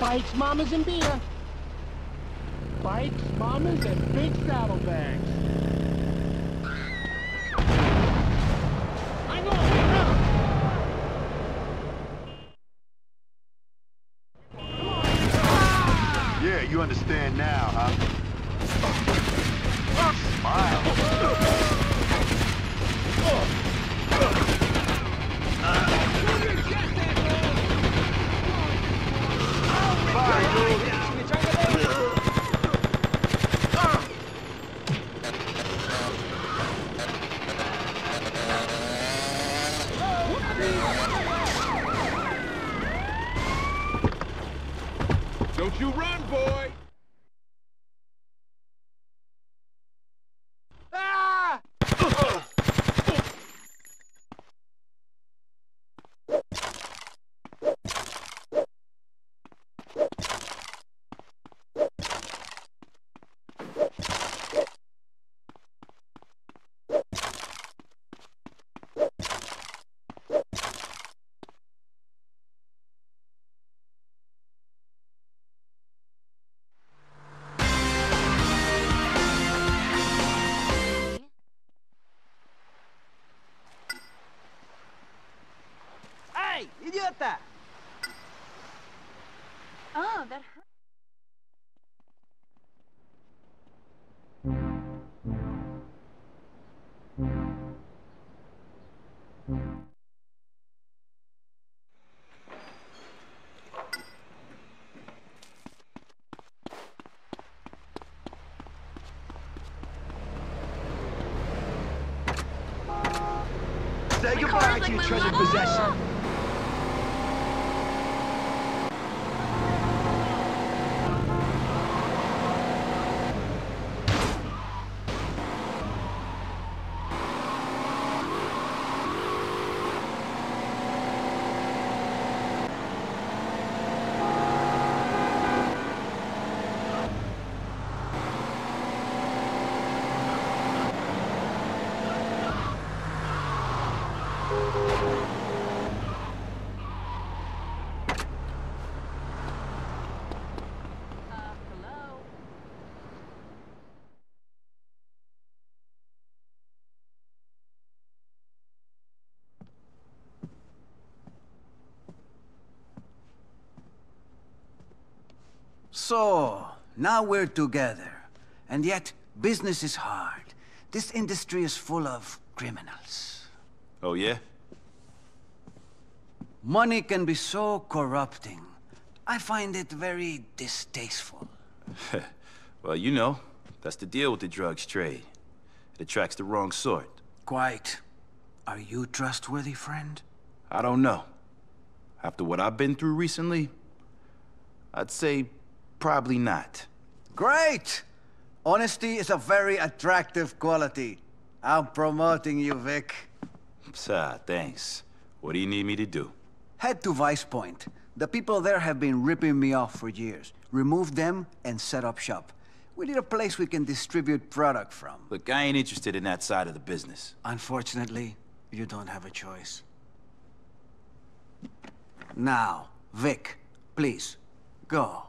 Bikes, mamas, and beer. Bikes, mamas, and big saddlebags. I know. Yeah, you understand now, huh? Smile. Don't you run, boy! Ah! Idiota! Oh, that hurt. Say goodbye to your treasured possession. So, now we're together, and yet business is hard. This industry is full of criminals. Oh, yeah? Money can be so corrupting. I find it very distasteful. Well, you know, that's the deal with the drugs trade. It attracts the wrong sort. Quite. Are you trustworthy, friend? I don't know. After what I've been through recently, I'd say probably not. Great! Honesty is a very attractive quality. I'm promoting you, Vic. Sir, thanks. What do you need me to do? Head to Vice Point. The people there have been ripping me off for years. Remove them and set up shop. We need a place we can distribute product from. Look, I ain't interested in that side of the business. Unfortunately, you don't have a choice. Now, Vic, please, go.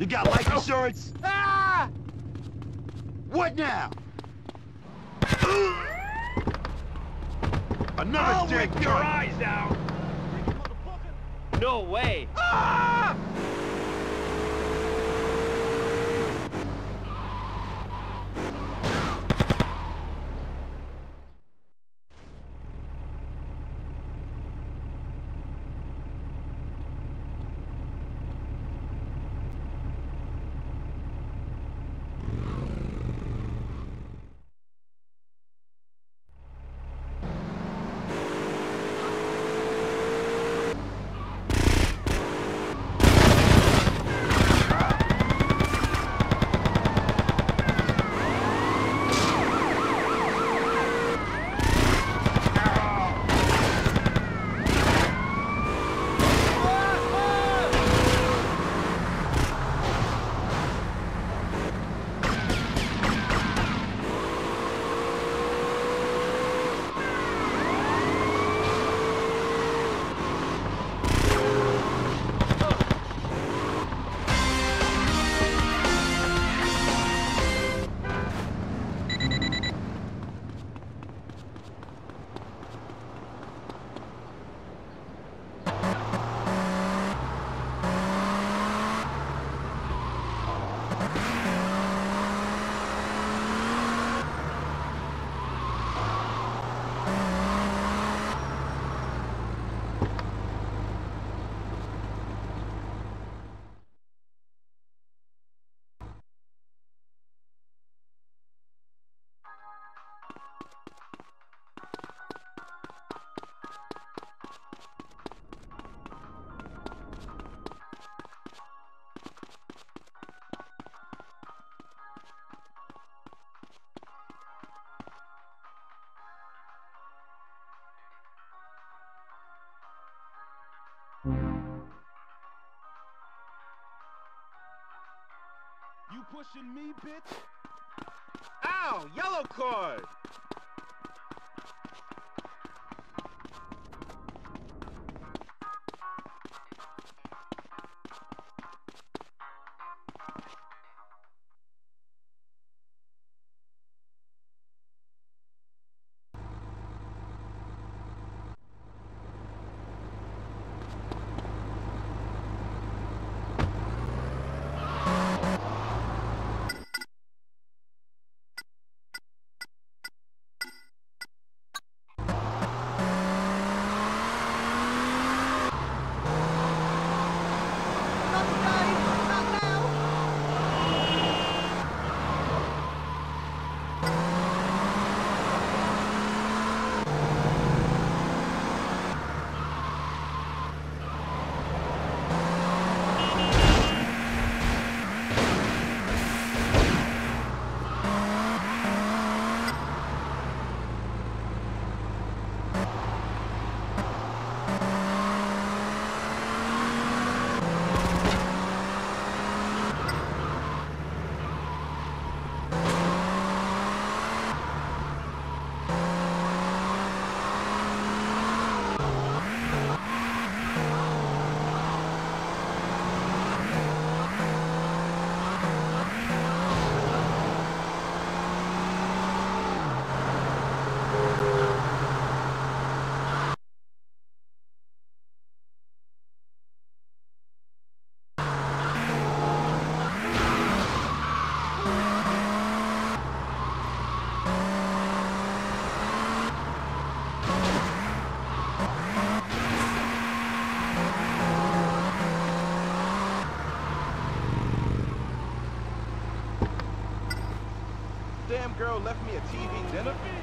You got life insurance? Ah! What now? Another dick! Rip your eyes out! No way! Ah! You pushing me, bitch? Ow! Yellow card! Girl left me a TV dinner.